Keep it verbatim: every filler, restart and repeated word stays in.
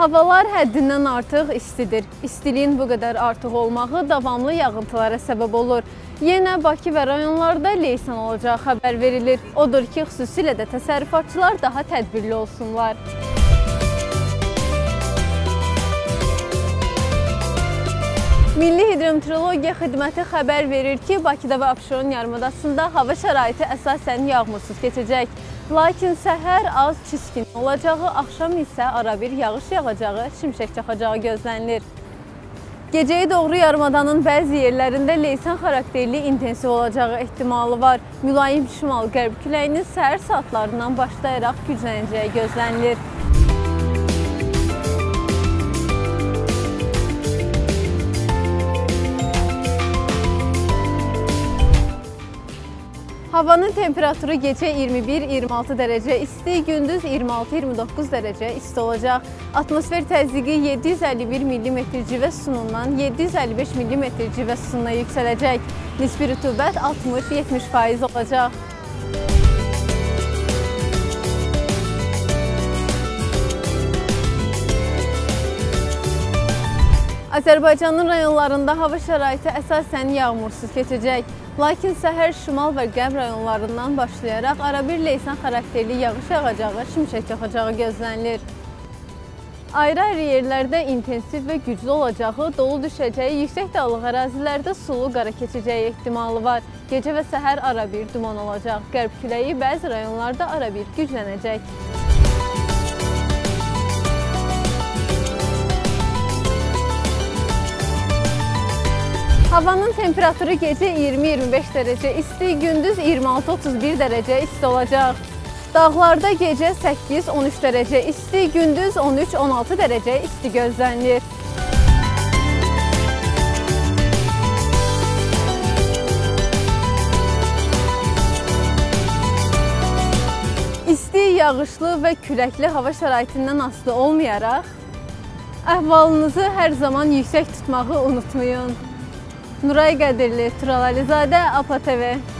Havalar həddindən artıq istidir. İstiliyin bu qədər artıq olmağı davamlı yağıntılara səbəb olur. Yenə Bakı və rayonlarda leysan olacağı xəbər verilir. Odur ki, xüsusilə də təsərrüfatçılar daha tədbirli olsunlar. Milli Hidrometeorologiya Xidməti xəbər verir ki, Bakıda və Abşeron yarımadasında hava şəraiti əsasən yağmursuz keçəcək. Lakin səhər az çiskin olacağı, axşam isə ara bir yağış yağacağı, şimşək çaxacağı gözlənilir. Gecəyə doğru yarımadanın bəzi yerlərində leysan xarakterli intensiv olacağı ehtimalı var. Mülayim şimal-qərb küləyinin səhər saatlarından başlayaraq güclənəcəyi gözlənilir. Havanın temperaturu gecə iyirmi bir iyirmi altı dərəcə isti, gündüz iyirmi altı iyirmi doqquz dərəcə isti olacaq. Atmosfer təzyiqi yeddi yüz əlli bir millimetr civə sütunundan yeddi yüz əlli beş millimetr civə sütununa yüksələcək. Nisbi rütubət altmış yetmiş faiz olacaq. Azərbaycanın rayonlarında hava şəraiti əsasən yağmursuz keçəcək. Lakin səhər şimal və qərb rayonlarından başlayaraq arabir leysan xarakterli yağış yağacağı, şimşək çaxacağı gözlənilir. Ayrı-ayrı yerlərdə intensiv və güclü olacağı, dolu düşəcəyi, yüksək dağlıq ərazilərdə sulu qara keçəcəyi ehtimalı var. Gecə və səhər arabir duman olacaq. Qərb küləyi bəzi rayonlarda arabir güclənəcək. Havanın temperaturu gecə iyirmi iyirmi beş dərəcə isti, gündüz iyirmi altı otuz bir dərəcə isti olacaq. Dağlarda gecə səkkiz on üç dərəcə isti, gündüz on üç on altı dərəcə isti gözlənilir. İsti, yağışlı və küləkli hava şəraitindən asılı olmayaraq, əhvalınızı hər zaman yüksək tutmağı unutmayın. Nuray Gadirli, Turalizade, A P A T V.